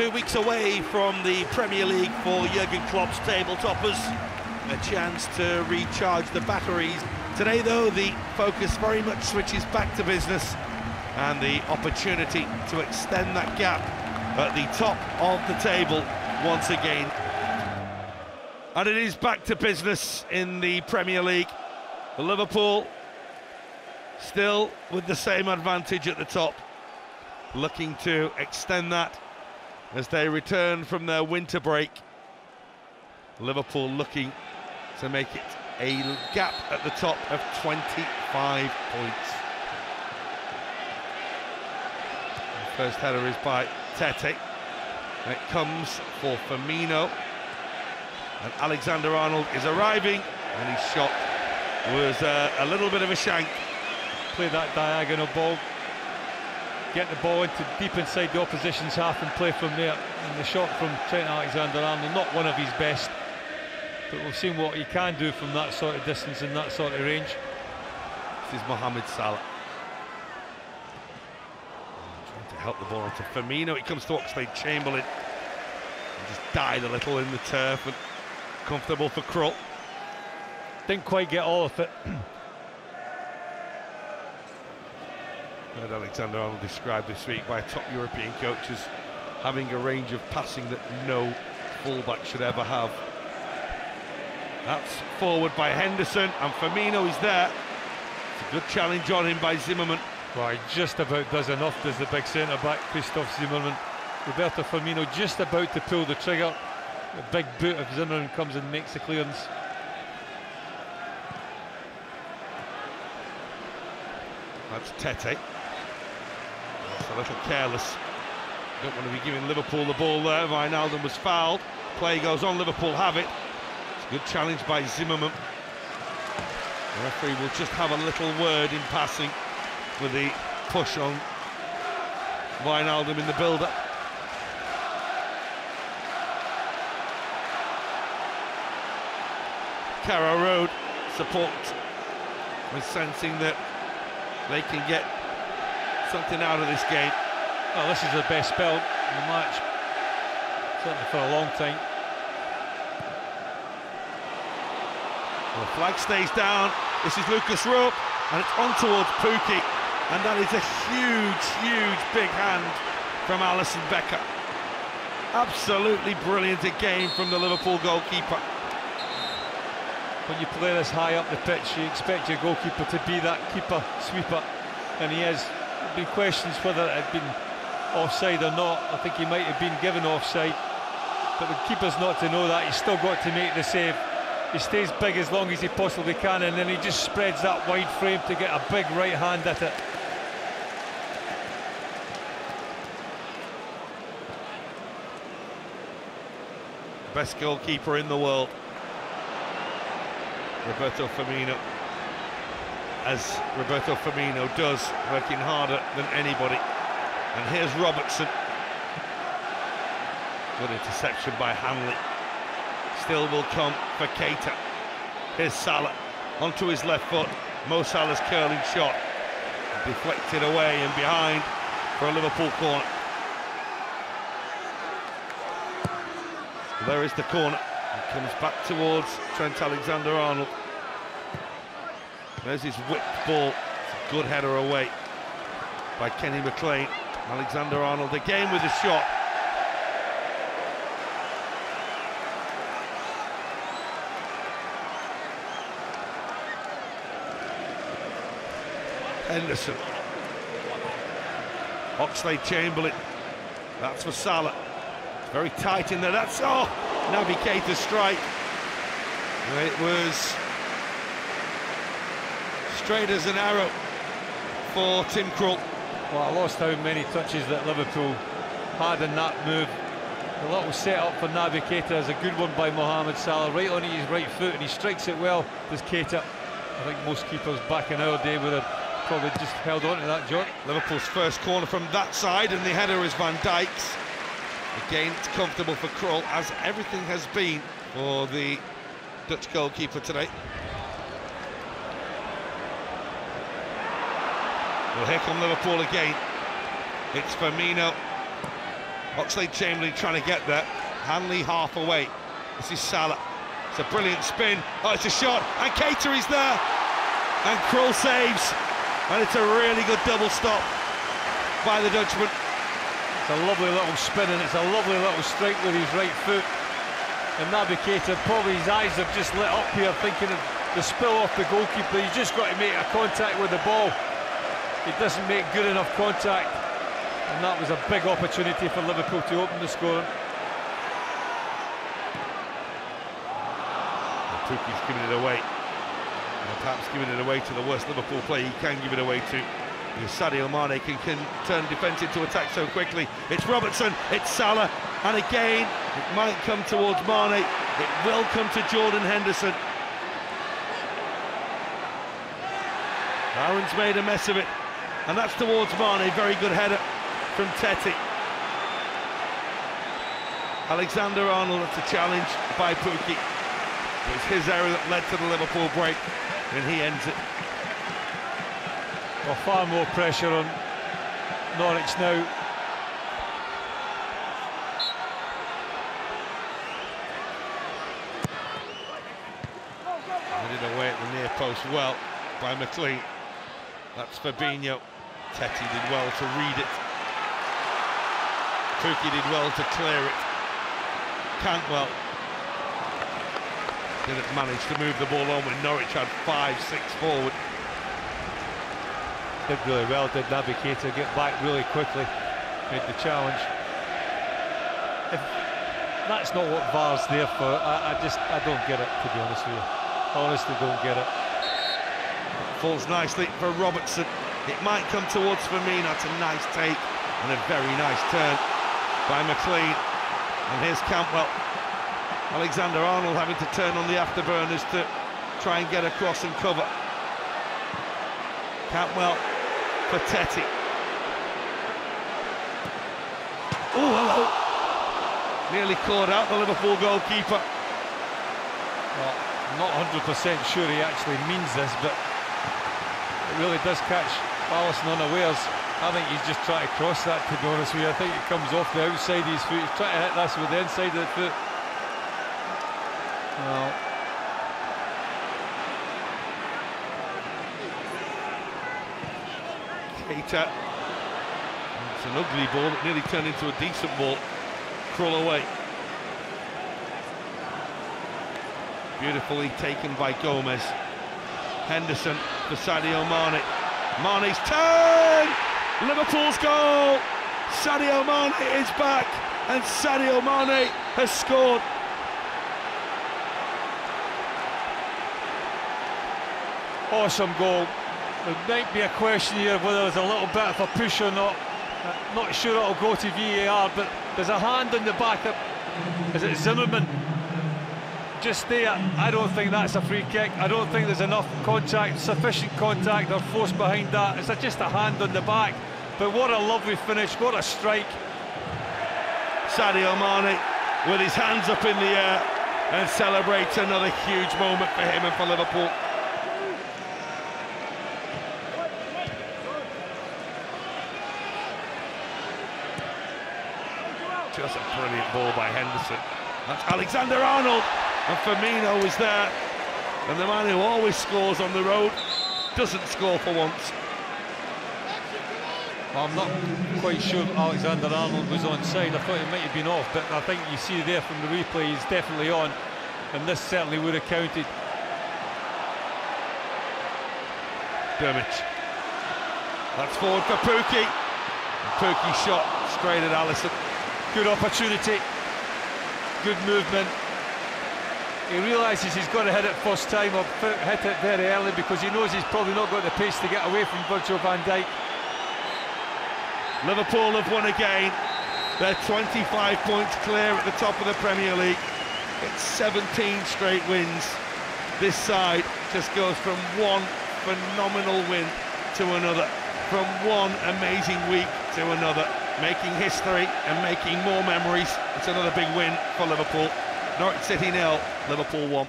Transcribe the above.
2 weeks away from the Premier League for Jürgen Klopp's table toppers. A chance to recharge the batteries. Today, though, the focus very much switches back to business and the opportunity to extend that gap at the top of the table once again. And it is back to business in the Premier League. Liverpool still with the same advantage at the top, looking to extend that as they return from their winter break. Liverpool looking to make it a gap at the top of 25 points. The first header is by Tete. And it comes for Firmino. And Alexander-Arnold is arriving, and his shot was a little bit of a shank. Play that diagonal ball, get the ball into deep inside the opposition's half and play from there. And the shot from Trent Alexander-Arnold, not one of his best, but we've seen what he can do from that sort of distance and that sort of range. This is Mohamed Salah. Trying to help the ball onto Firmino. It comes to Oxlade-Chamberlain. Just died a little in the turf, and comfortable for Krul. Didn't quite get all of it. Heard Alexander-Arnold described this week by top European coaches having a range of passing that no fullback should ever have. That's forward by Henderson, and Firmino is there. It's a good challenge on him by Zimmerman. Well, he just about does enough, does the big centre-back, Christoph Zimmerman. Roberto Firmino just about to pull the trigger. The big boot of Zimmerman comes and makes the clearance. That's Tete. That's a little careless. Don't want to be giving Liverpool the ball there. Wijnaldum was fouled. Play goes on, Liverpool have it. It's a good challenge by Zimmerman. The referee will just have a little word in passing with the push on Wijnaldum in the build-up. Carrow Road support was sensing that they can get something out of this game. Well, this is the best spell in the match, certainly for a long time. Well, the flag stays down. This is Lucas Roe, and it's on towards Pukki, and that is a huge big hand from Alisson Becker. Absolutely brilliant a game from the Liverpool goalkeeper. When you play this high up the pitch, you expect your goalkeeper to be that keeper, sweeper, and he has. There'd be questions whether it had been offside or not. I think he might have been given offside, but the keeper's not to know that. He's still got to make the save. He stays big as long as he possibly can, and then he just spreads that wide frame to get a big right hand at it. Best goalkeeper in the world, Roberto Firmino, as Roberto Firmino does, working harder than anybody. And here's Robertson. Good interception by Hanley. Still will come for Keita. Here's Salah, onto his left foot. Mo Salah's curling shot, deflected away and behind for a Liverpool corner. There is the corner. It comes back towards Trent Alexander-Arnold. There's his whipped ball. Good header away by Kenny McLean. Alexander-Arnold again with a shot. Henderson. Oxlade-Chamberlain. That's for Salah. Very tight in there. That's... oh! Naby Keita's strike. It was straight as an arrow for Tim Krul. Well, I lost how many touches that Liverpool had in that move. The little set-up for Naby Keita is a good one by Mohamed Salah, right on his right foot, and he strikes it well, does Keita. I think most keepers back in our day would have probably just held on to that, John. Liverpool's first corner from that side, and the header is Van Dijk's. Again, it's comfortable for Krul, as everything has been for the Dutch goalkeeper today. Well, here come Liverpool again. It's Firmino. Oxlade-Chamberlain trying to get there. Hanley half away. This is Salah. It's a brilliant spin. Oh, it's a shot. And Keita is there. And Krul saves. And it's a really good double stop by the Dutchman. It's a lovely little spin, and it's a lovely little strike with his right foot. And Naby Keita, probably his eyes have just lit up here, thinking of the spill off the goalkeeper. He's just got to make a contact with the ball. He doesn't make good enough contact. And that was a big opportunity for Liverpool to open the scoring. Pukki's giving it away, and perhaps giving it away to the worst Liverpool player he can give it away to. Sadio Mane can turn defence into attack so quickly. It's Robertson, it's Salah, and again it might come towards Mane. It will come to Jordan Henderson. Aaron's made a mess of it, and that's towards Mane. Very good header from Tete. Alexander-Arnold, that's a challenge by Pukki. It's his error that led to the Liverpool break, and he ends it. Well, far more pressure on Norwich now. Headed away at the near post well by McLean. That's Fabinho. Tete did well to read it. Pukki did well to clear it. Cantwell didn't manage to move the ball on when Norwich had 5-6 forward. Did really well, did Naby Keita, get back really quickly, made the challenge. If that's not what VAR's there for, I don't get it, to be honest with you. Honestly, don't get it. Falls nicely for Robertson. It might come towards Firmino. That's a nice take and a very nice turn by McLean. And here's Campbell. Alexander-Arnold having to turn on the afterburners to try and get across and cover. Cantwell for Tete. Oh, hello! Nearly caught out the Liverpool goalkeeper. Well, I'm not 100% sure he actually means this, but it really does catch Alisson unawares. I think he's just trying to cross that, to be honest with you. I think it comes off the outside of his foot. He's trying to hit that with the inside of the foot. No. Keita. It's an ugly ball that nearly turned into a decent ball. Krul away. Beautifully taken by Gomez. Henderson for Sadio Mane. Mane's turn! Liverpool's goal! Sadio Mane is back, and Sadio Mane has scored. Awesome goal. There might be a question here whether there's a little bit of a push or not. Not sure it'll go to VAR, but there's a hand in the back up. Is it Zimmerman? Just there. I don't think that's a free kick. I don't think there's enough contact, sufficient contact or force behind that. It's just a hand on the back. But what a lovely finish, what a strike. Sadio Mane with his hands up in the air and celebrates another huge moment for him and for Liverpool. That's a brilliant ball by Henderson. That's Alexander-Arnold, and Firmino is there, and the man who always scores on the road doesn't score for once. Well, I'm not quite sure Alexander-Arnold was onside. I thought he might have been off, but I think you see there from the replay he's definitely on, and this certainly would have counted. Dermot. That's forward for Pukki. Pukki shot straight at Alisson. Good opportunity, good movement. He realises he's got to hit it first time, or hit it very early, because he knows he's probably not got the pace to get away from Virgil van Dijk. Liverpool have won again. They're 25 points clear at the top of the Premier League. It's 17 straight wins. This side just goes from one phenomenal win to another, from one amazing week to another. Making history and making more memories. It's another big win for Liverpool. Norwich City 0, Liverpool 1.